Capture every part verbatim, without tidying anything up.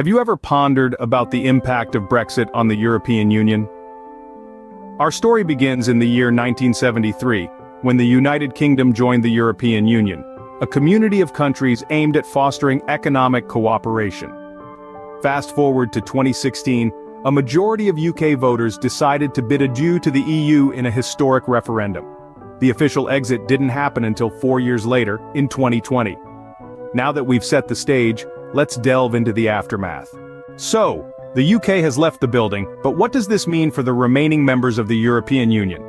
Have you ever pondered about the impact of Brexit on the European Union? Our story begins in the year nineteen seventy-three, when the United Kingdom joined the European Union, a community of countries aimed at fostering economic cooperation. Fast forward to twenty sixteen, a majority of U K voters decided to bid adieu to the E U in a historic referendum. The official exit didn't happen until four years later, in twenty twenty. Now that we've set the stage, let's delve into the aftermath. So, the U K has left the building, but what does this mean for the remaining members of the European Union?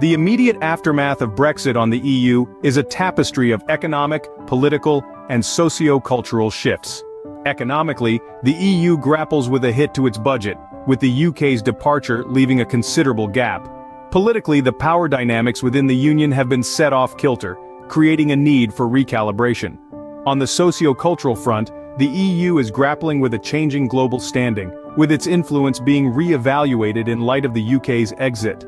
The immediate aftermath of Brexit on the E U is a tapestry of economic, political, and socio-cultural shifts. Economically, the E U grapples with a hit to its budget, with the U K's departure leaving a considerable gap. Politically, the power dynamics within the Union have been set off kilter, creating a need for recalibration. On the socio-cultural front, the E U is grappling with a changing global standing, with its influence being re-evaluated in light of the U K's exit.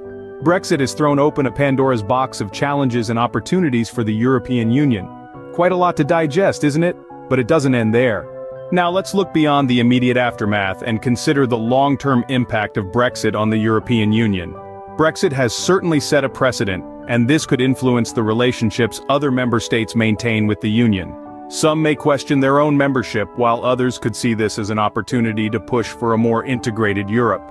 Brexit has thrown open a Pandora's box of challenges and opportunities for the European Union. Quite a lot to digest, isn't it? But it doesn't end there. Now let's look beyond the immediate aftermath and consider the long-term impact of Brexit on the European Union. Brexit has certainly set a precedent, and this could influence the relationships other member states maintain with the Union. Some may question their own membership, while others could see this as an opportunity to push for a more integrated Europe.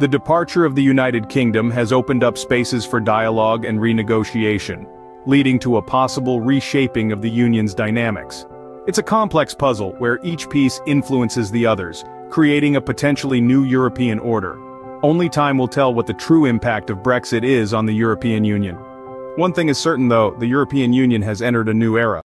The departure of the United Kingdom has opened up spaces for dialogue and renegotiation, leading to a possible reshaping of the Union's dynamics. It's a complex puzzle where each piece influences the others, creating a potentially new European order. Only time will tell what the true impact of Brexit is on the European Union. One thing is certain though, the European Union has entered a new era.